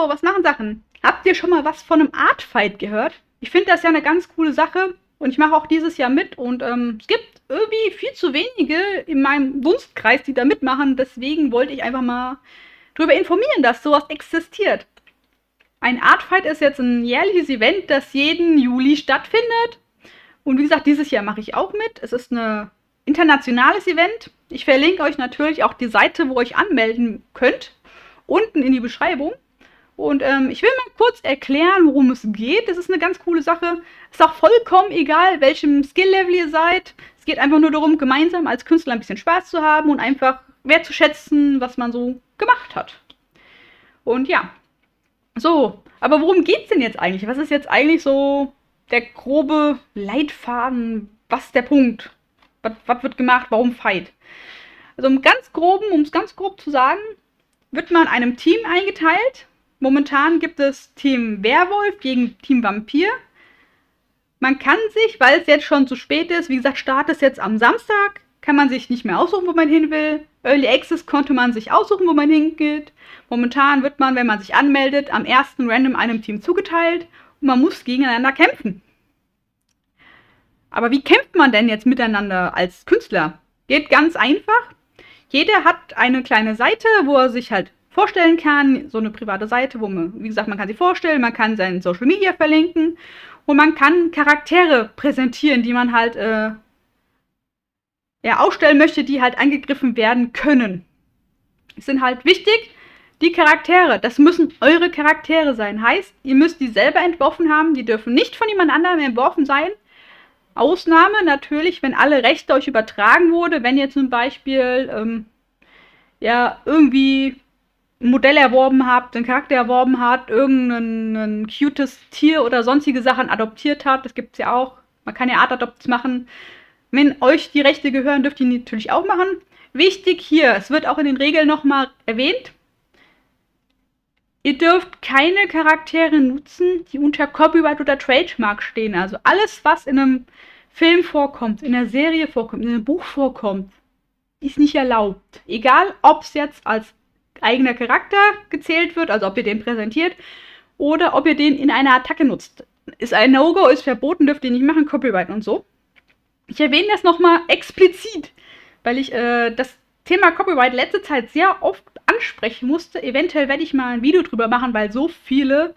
Hallo, was machen Sachen? Habt ihr schon mal was von einem Artfight gehört? Ich finde das ja eine ganz coole Sache und ich mache auch dieses Jahr mit und es gibt irgendwie viel zu wenige in meinem Dunstkreis, die da mitmachen. Deswegen wollte ich einfach mal darüber informieren, dass sowas existiert. Ein Artfight ist jetzt ein jährliches Event, das jeden Juli stattfindet. Und wie gesagt, dieses Jahr mache ich auch mit. Es ist ein internationales Event. Ich verlinke euch natürlich auch die Seite, wo ihr euch anmelden könnt, unten in die Beschreibung. Und ich will mal kurz erklären, worum es geht. Das ist eine ganz coole Sache. Ist auch vollkommen egal, welchem Skill-Level ihr seid. Es geht einfach nur darum, gemeinsam als Künstler ein bisschen Spaß zu haben und einfach wertzuschätzen, was man so gemacht hat. Und ja, so. Aber worum geht es denn jetzt eigentlich? Was ist jetzt eigentlich so der grobe Leitfaden? Was ist der Punkt? Was wird gemacht? Warum Fight? Also um es ganz grob zu sagen, wird man in einem Team eingeteilt. Momentan gibt es Team Werwolf gegen Team Vampir. Man kann sich, weil es jetzt schon zu spät ist, wie gesagt, Start ist jetzt am Samstag, kann man sich nicht mehr aussuchen, wo man hin will. Early Access konnte man sich aussuchen, wo man hingeht. Momentan wird man, wenn man sich anmeldet, am ersten Random einem Team zugeteilt und man muss gegeneinander kämpfen. Aber wie kämpft man denn jetzt miteinander als Künstler? Geht ganz einfach. Jeder hat eine kleine Seite, wo er sich halt vorstellen kann, so eine private Seite, wo man, wie gesagt, man kann sie vorstellen, man kann seinen Social Media verlinken und man kann Charaktere präsentieren, die man halt ja, aufstellen möchte, die halt angegriffen werden können. Es sind halt wichtig, die Charaktere, das müssen eure Charaktere sein. Heißt, ihr müsst die selber entworfen haben, die dürfen nicht von jemand anderem entworfen sein. Ausnahme natürlich, wenn alle Rechte euch übertragen wurde, wenn ihr zum Beispiel ja, irgendwie ein Modell erworben habt, einen Charakter erworben habt, irgendein cutes Tier oder sonstige Sachen adoptiert habt, das gibt es ja auch, man kann ja Art Adopts machen. Wenn euch die Rechte gehören, dürft ihr die natürlich auch machen. Wichtig hier, es wird auch in den Regeln nochmal erwähnt, ihr dürft keine Charaktere nutzen, die unter Copyright oder Trademark stehen. Also alles, was in einem Film vorkommt, in einer Serie vorkommt, in einem Buch vorkommt, ist nicht erlaubt. Egal, ob es jetzt als eigener Charakter gezählt wird, also ob ihr den präsentiert, oder ob ihr den in einer Attacke nutzt. Ist ein No-Go, ist verboten, dürft ihr nicht machen, Copyright und so. Ich erwähne das nochmal explizit, weil ich das Thema Copyright letzte Zeit sehr oft ansprechen musste. Eventuell werde ich mal ein Video drüber machen, weil so viele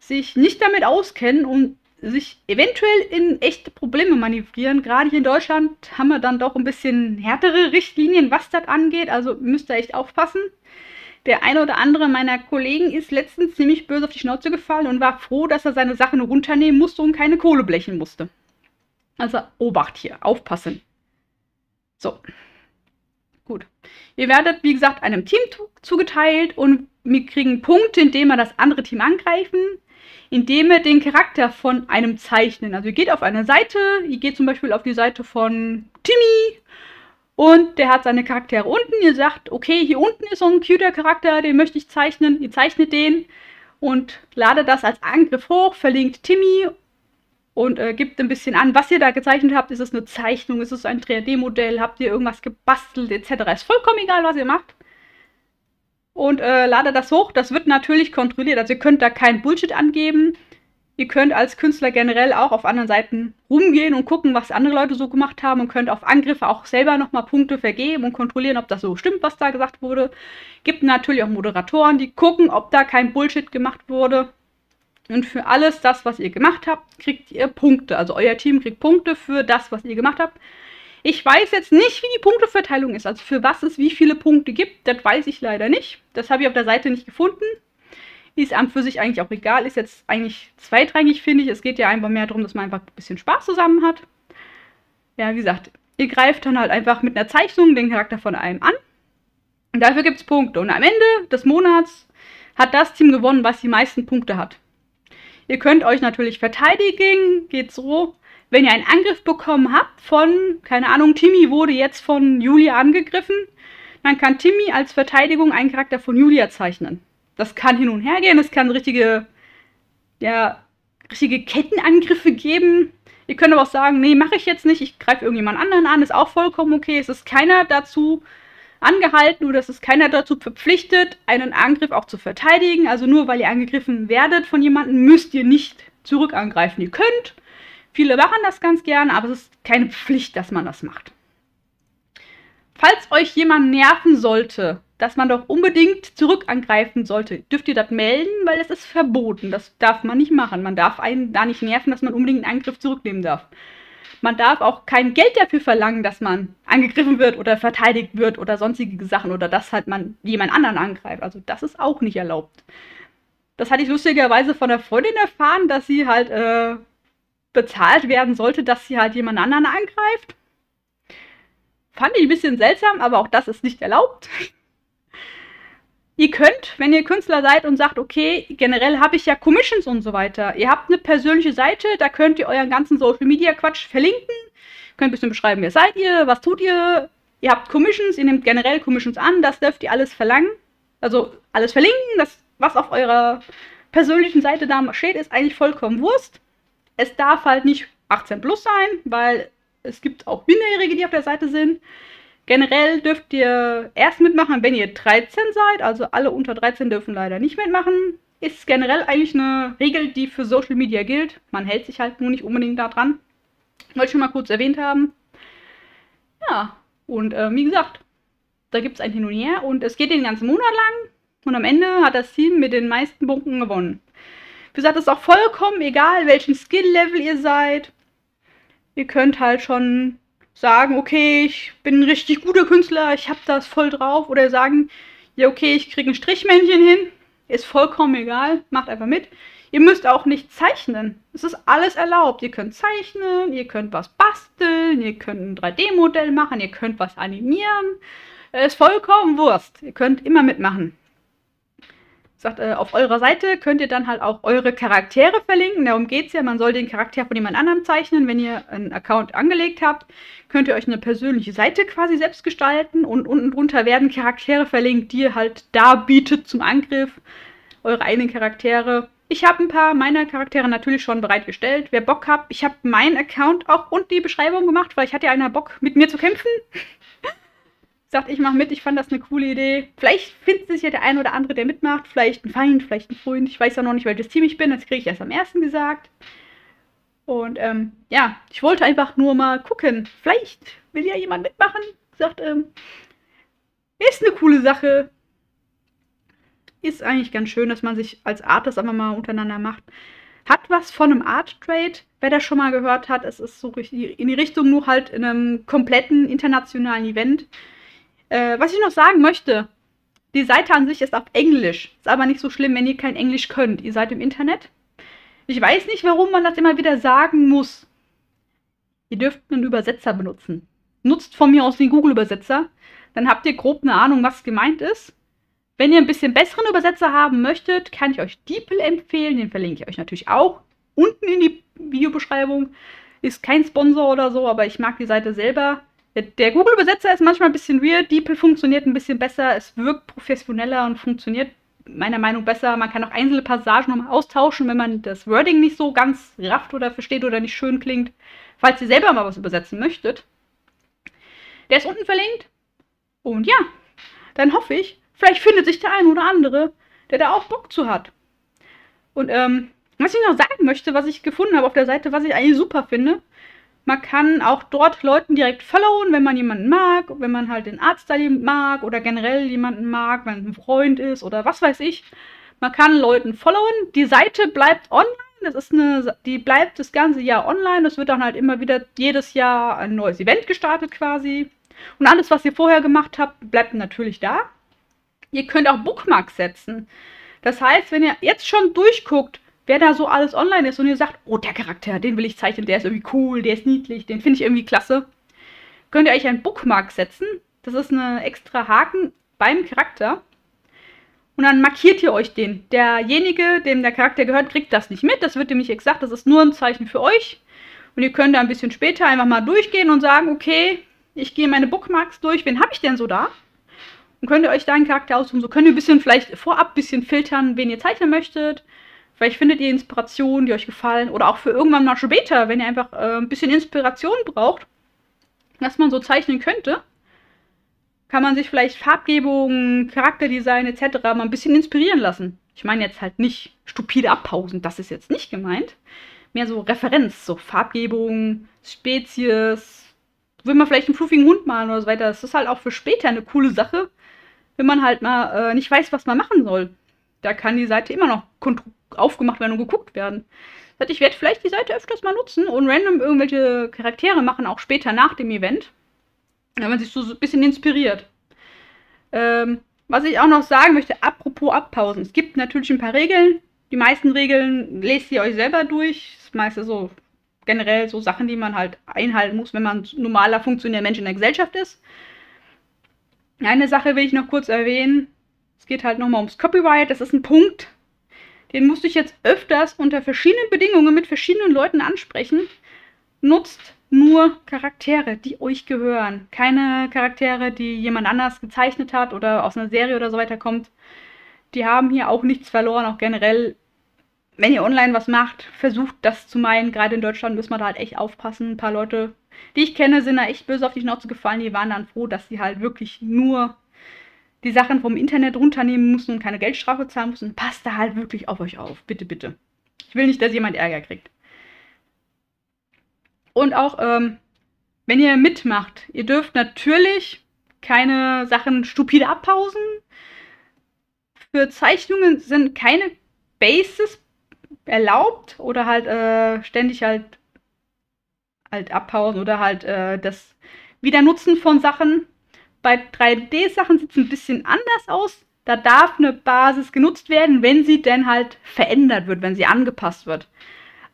sich nicht damit auskennen und sich eventuell in echte Probleme manövrieren. Gerade hier in Deutschland haben wir dann doch ein bisschen härtere Richtlinien, was das angeht. Also müsst ihr echt aufpassen. Der eine oder andere meiner Kollegen ist letztens ziemlich böse auf die Schnauze gefallen und war froh, dass er seine Sachen runternehmen musste und keine Kohle blechen musste. Also Obacht hier, aufpassen. So. Gut. Ihr werdet, wie gesagt, einem Team zugeteilt und wir kriegen Punkte, indem wir das andere Team angreifen, indem wir den Charakter von einem zeichnen. Also ihr geht auf eine Seite, ihr geht zum Beispiel auf die Seite von Timmy und der hat seine Charaktere unten. Ihr sagt, okay, hier unten ist so ein cuter Charakter, den möchte ich zeichnen. Ihr zeichnet den und ladet das als Angriff hoch, verlinkt Timmy und gibt ein bisschen an, was ihr da gezeichnet habt. Ist es eine Zeichnung? Ist es ein 3D-Modell? Habt ihr irgendwas gebastelt? Etc. Ist vollkommen egal, was ihr macht. Und ladet das hoch. Das wird natürlich kontrolliert. Also ihr könnt da kein Bullshit angeben. Ihr könnt als Künstler generell auch auf anderen Seiten rumgehen und gucken, was andere Leute so gemacht haben und könnt auf Angriffe auch selber nochmal Punkte vergeben und kontrollieren, ob das so stimmt, was da gesagt wurde. Gibt natürlich auch Moderatoren, die gucken, ob da kein Bullshit gemacht wurde. Und für alles das, was ihr gemacht habt, kriegt ihr Punkte. Also euer Team kriegt Punkte für das, was ihr gemacht habt. Ich weiß jetzt nicht, wie die Punkteverteilung ist. Also für was es wie viele Punkte gibt, das weiß ich leider nicht. Das habe ich auf der Seite nicht gefunden. Ist an für sich eigentlich auch egal. Ist jetzt eigentlich zweitrangig, finde ich. Es geht ja einfach mehr darum, dass man einfach ein bisschen Spaß zusammen hat. Ja, wie gesagt, ihr greift dann halt einfach mit einer Zeichnung den Charakter von einem an. Und dafür gibt es Punkte. Und am Ende des Monats hat das Team gewonnen, was die meisten Punkte hat. Ihr könnt euch natürlich verteidigen, geht so. Wenn ihr einen Angriff bekommen habt von, keine Ahnung, Timmy wurde jetzt von Julia angegriffen, dann kann Timmy als Verteidigung einen Charakter von Julia zeichnen. Das kann hin und her gehen, es kann richtige, ja, richtige Kettenangriffe geben. Ihr könnt aber auch sagen, nee, mache ich jetzt nicht, ich greife irgendjemand anderen an, ist auch vollkommen okay. Es ist keiner dazu angehalten oder es ist keiner dazu verpflichtet, einen Angriff auch zu verteidigen. Also nur weil ihr angegriffen werdet von jemandem, müsst ihr nicht zurück angreifen. Ihr könnt. Viele machen das ganz gern, aber es ist keine Pflicht, dass man das macht. Falls euch jemand nerven sollte, dass man doch unbedingt zurück angreifen sollte, dürft ihr das melden, weil das ist verboten. Das darf man nicht machen. Man darf einen da nicht nerven, dass man unbedingt einen Angriff zurücknehmen darf. Man darf auch kein Geld dafür verlangen, dass man angegriffen wird oder verteidigt wird oder sonstige Sachen oder dass halt man jemand anderen angreift. Also das ist auch nicht erlaubt. Das hatte ich lustigerweise von einer Freundin erfahren, dass sie halt bezahlt werden sollte, dass sie halt jemand anderen angreift. Fand ich ein bisschen seltsam, aber auch das ist nicht erlaubt. Ihr könnt, wenn ihr Künstler seid und sagt, okay, generell habe ich ja Commissions und so weiter. Ihr habt eine persönliche Seite, da könnt ihr euren ganzen Social-Media-Quatsch verlinken. Könnt ein bisschen beschreiben, wer seid ihr, was tut ihr. Ihr habt Commissions, ihr nehmt generell Commissions an, das dürft ihr alles verlangen. Also alles verlinken, das, was auf eurer persönlichen Seite da steht, ist eigentlich vollkommen Wurst. Es darf halt nicht 18+ sein, weil es gibt auch Minderjährige, die auf der Seite sind. Generell dürft ihr erst mitmachen, wenn ihr 13 seid. Also alle unter 13 dürfen leider nicht mitmachen. Ist generell eigentlich eine Regel, die für Social Media gilt. Man hält sich halt nur nicht unbedingt da dran. Wollte ich schon mal kurz erwähnt haben. Ja, und wie gesagt, da gibt es ein Hin und Her. Und es geht den ganzen Monat lang. Und am Ende hat das Team mit den meisten Punkten gewonnen. Wie gesagt, es ist auch vollkommen egal, welchen Skill-Level ihr seid. Ihr könnt halt schon sagen, okay, ich bin ein richtig guter Künstler, ich habe das voll drauf. Oder sagen, ja okay, ich kriege ein Strichmännchen hin. Ist vollkommen egal, macht einfach mit. Ihr müsst auch nicht zeichnen. Es ist alles erlaubt. Ihr könnt zeichnen, ihr könnt was basteln, ihr könnt ein 3D-Modell machen, ihr könnt was animieren. Ist vollkommen Wurst. Ihr könnt immer mitmachen. Auf eurer Seite könnt ihr dann halt auch eure Charaktere verlinken. Darum geht es ja. Man soll den Charakter von jemand anderem zeichnen. Wenn ihr einen Account angelegt habt, könnt ihr euch eine persönliche Seite quasi selbst gestalten. Und unten drunter werden Charaktere verlinkt, die ihr halt da bietet zum Angriff. Eure eigenen Charaktere. Ich habe ein paar meiner Charaktere natürlich schon bereitgestellt. Wer Bock habt, ich habe meinen Account auch und die Beschreibung gemacht. Vielleicht hat ja einer Bock, mit mir zu kämpfen. Sagt, ich mache mit, ich fand das eine coole Idee. Vielleicht findet sich ja der ein oder andere, der mitmacht. Vielleicht ein Feind, vielleicht ein Freund. Ich weiß ja noch nicht, welches Team ich bin. Das kriege ich erst am ersten gesagt. Und ja, ich wollte einfach nur mal gucken. Vielleicht will ja jemand mitmachen. Sagt, ist eine coole Sache. Ist eigentlich ganz schön, dass man sich als Artist einfach mal untereinander macht. Hat was von einem Art Trade, wer das schon mal gehört hat. Es ist so in die Richtung, nur halt in einem kompletten internationalen Event. Was ich noch sagen möchte, die Seite an sich ist auf Englisch. Ist aber nicht so schlimm, wenn ihr kein Englisch könnt. Ihr seid im Internet. Ich weiß nicht, warum man das immer wieder sagen muss. Ihr dürft einen Übersetzer benutzen. Nutzt von mir aus den Google-Übersetzer. Dann habt ihr grob eine Ahnung, was gemeint ist. Wenn ihr ein bisschen besseren Übersetzer haben möchtet, kann ich euch DeepL empfehlen. Den verlinke ich euch natürlich auch unten in die Videobeschreibung. Ist kein Sponsor oder so, aber ich mag die Seite selber. Der Google-Übersetzer ist manchmal ein bisschen weird, DeepL funktioniert ein bisschen besser, es wirkt professioneller und funktioniert meiner Meinung nach besser. Man kann auch einzelne Passagen nochmal austauschen, wenn man das Wording nicht so ganz rafft oder versteht oder nicht schön klingt, falls ihr selber mal was übersetzen möchtet. Der ist unten verlinkt und ja, dann hoffe ich, vielleicht findet sich der ein oder andere, der da auch Bock zu hat. Und was ich noch sagen möchte, was ich gefunden habe auf der Seite, was ich eigentlich super finde, man kann auch dort Leuten direkt followen, wenn man jemanden mag, wenn man halt den Artstyle mag oder generell jemanden mag, wenn ein Freund ist oder was weiß ich. Man kann Leuten followen. Die Seite bleibt online. Das ist die bleibt das ganze Jahr online. Es wird dann halt immer wieder jedes Jahr ein neues Event gestartet quasi. Und alles, was ihr vorher gemacht habt, bleibt natürlich da. Ihr könnt auch Bookmarks setzen. Das heißt, wenn ihr jetzt schon durchguckt, wer da so alles online ist und ihr sagt, oh, der Charakter, den will ich zeichnen, der ist irgendwie cool, der ist niedlich, den finde ich irgendwie klasse, könnt ihr euch einen Bookmark setzen. Das ist ein extra Haken beim Charakter. Und dann markiert ihr euch den. Derjenige, dem der Charakter gehört, kriegt das nicht mit. Das wird nämlich gesagt, das ist nur ein Zeichen für euch. Und ihr könnt da ein bisschen später einfach mal durchgehen und sagen, okay, ich gehe meine Bookmarks durch. Wen habe ich denn so da? Und könnt ihr euch da einen Charakter aussuchen. So könnt ihr vielleicht vorab ein bisschen filtern, wen ihr zeichnen möchtet. Vielleicht findet ihr Inspirationen, die euch gefallen. Oder auch für irgendwann mal später, wenn ihr einfach ein bisschen Inspiration braucht, was man so zeichnen könnte. kann man sich vielleicht Farbgebung, Charakterdesign etc. mal ein bisschen inspirieren lassen. Ich meine jetzt halt nicht stupide Abpausen, das ist jetzt nicht gemeint. Mehr so Referenz, so Farbgebung, Spezies. Will man vielleicht einen fluffigen Hund malen oder so weiter. Das ist halt auch für später eine coole Sache, wenn man halt mal nicht weiß, was man machen soll. Da kann die Seite immer noch aufgemacht werden und geguckt werden. Das heißt, ich werde vielleicht die Seite öfters mal nutzen und random irgendwelche Charaktere machen, auch später nach dem Event. Wenn man sich so ein bisschen inspiriert. Was ich auch noch sagen möchte, apropos Abpausen. Es gibt natürlich ein paar Regeln. Die meisten Regeln lest ihr euch selber durch. Das meiste so generell so Sachen, die man halt einhalten muss, wenn man ein normaler, funktionierender Mensch in der Gesellschaft ist. Eine Sache will ich noch kurz erwähnen. Es geht halt nochmal ums Copyright. Das ist ein Punkt, den musste ich jetzt öfters unter verschiedenen Bedingungen mit verschiedenen Leuten ansprechen. Nutzt nur Charaktere, die euch gehören. Keine Charaktere, die jemand anders gezeichnet hat oder aus einer Serie oder so weiter kommt. Die haben hier auch nichts verloren. Auch generell, wenn ihr online was macht, versucht das zu meinen. Gerade in Deutschland müssen wir da halt echt aufpassen. Ein paar Leute, die ich kenne, sind da echt böse auf die Schnauze gefallen. Die waren dann froh, dass sie halt wirklich nur die Sachen vom Internet runternehmen müssen und keine Geldstrafe zahlen müssen. Passt da halt wirklich auf euch auf. Bitte, bitte. Ich will nicht, dass jemand Ärger kriegt. Und auch, wenn ihr mitmacht, ihr dürft natürlich keine Sachen stupide abpausen. Für Zeichnungen sind keine Bases erlaubt oder halt ständig halt abpausen oder halt das Wiedernutzen von Sachen. Bei 3D-Sachen sieht es ein bisschen anders aus. Da darf eine Basis genutzt werden, wenn sie denn halt verändert wird, wenn sie angepasst wird.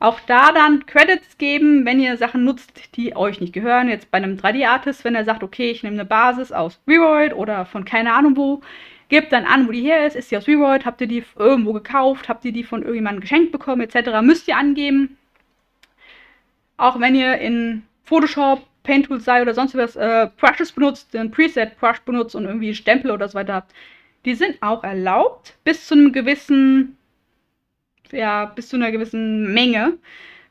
Auch da dann Credits geben, wenn ihr Sachen nutzt, die euch nicht gehören. Jetzt bei einem 3D-Artist, wenn er sagt, okay, ich nehme eine Basis aus Reroid oder von keine Ahnung wo, gebt dann an, wo die her ist. Ist die aus Reroid? Habt ihr die irgendwo gekauft? Habt ihr die von irgendjemandem geschenkt bekommen? Etc. müsst ihr angeben. Auch wenn ihr in Photoshop, Paint-Tools sei oder sonst was, Brushes benutzt, den Preset-Brush benutzt und irgendwie Stempel oder so weiter habt, die sind auch erlaubt bis zu einem gewissen, ja, bis zu einer gewissen Menge.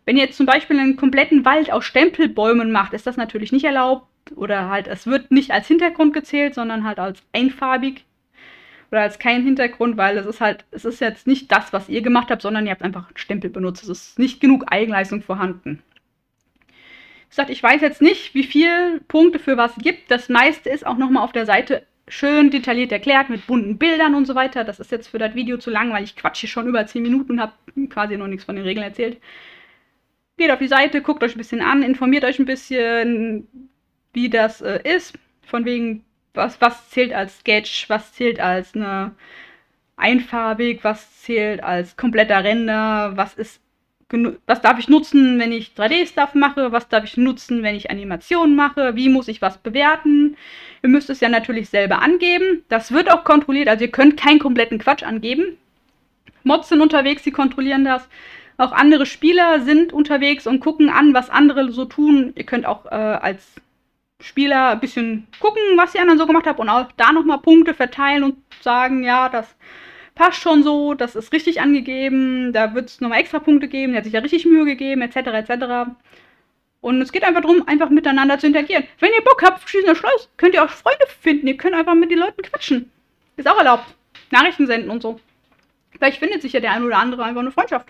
Wenn ihr jetzt zum Beispiel einen kompletten Wald aus Stempelbäumen macht, ist das natürlich nicht erlaubt oder halt, es wird nicht als Hintergrund gezählt, sondern halt als einfarbig oder als kein Hintergrund, weil es ist halt, es ist jetzt nicht das, was ihr gemacht habt, sondern ihr habt einfach einen Stempel benutzt. Es ist nicht genug Eigenleistung vorhanden. Wie gesagt, ich weiß jetzt nicht, wie viele Punkte für was gibt. Das meiste ist auch nochmal auf der Seite schön detailliert erklärt mit bunten Bildern und so weiter. Das ist jetzt für das Video zu lang, weil ich quatsche schon über 10 Minuten und habe quasi noch nichts von den Regeln erzählt. Geht auf die Seite, guckt euch ein bisschen an, informiert euch ein bisschen, wie das ist. Von wegen, was zählt als Sketch, was zählt als eine einfarbig, was zählt als kompletter Render, was ist was darf ich nutzen, wenn ich 3D-Stuff mache? Was darf ich nutzen, wenn ich Animationen mache? Wie muss ich was bewerten? Ihr müsst es ja natürlich selber angeben. Das wird auch kontrolliert, also ihr könnt keinen kompletten Quatsch angeben. Mods sind unterwegs, die kontrollieren das. Auch andere Spieler sind unterwegs und gucken an, was andere so tun. Ihr könnt auch als Spieler ein bisschen gucken, was die anderen so gemacht haben und auch da nochmal Punkte verteilen und sagen, ja, das passt schon so, das ist richtig angegeben, da wird es nochmal extra Punkte geben, der hat sich ja richtig Mühe gegeben, etc., etc. Und es geht einfach darum, einfach miteinander zu interagieren. Wenn ihr Bock habt, schießen das Schloss, könnt ihr auch Freunde finden, ihr könnt einfach mit den Leuten quatschen. Ist auch erlaubt. Nachrichten senden und so. Vielleicht findet sich ja der ein oder andere einfach eine Freundschaft.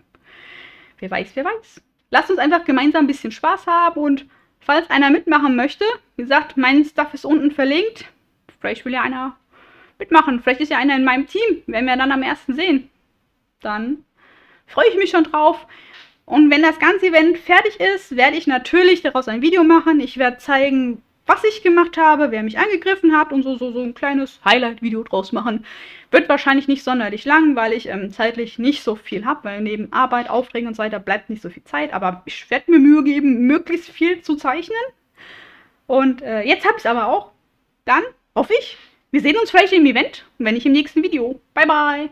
Wer weiß, wer weiß. Lasst uns einfach gemeinsam ein bisschen Spaß haben und falls einer mitmachen möchte, wie gesagt, mein Stuff ist unten verlinkt. Vielleicht will ja einer mitmachen. Vielleicht ist ja einer in meinem Team. Werden wir dann am 1. sehen. Dann freue ich mich schon drauf. Und wenn das ganze Event fertig ist, werde ich natürlich daraus ein Video machen. Ich werde zeigen, was ich gemacht habe, wer mich angegriffen hat und so ein kleines Highlight-Video draus machen. Wird wahrscheinlich nicht sonderlich lang, weil ich zeitlich nicht so viel habe, weil neben Arbeit, Aufregung und so weiter bleibt nicht so viel Zeit. Aber ich werde mir Mühe geben, möglichst viel zu zeichnen. Und jetzt habe ich es aber auch. Dann hoffe ich, wir sehen uns vielleicht im Event und wenn nicht im nächsten Video. Bye, bye!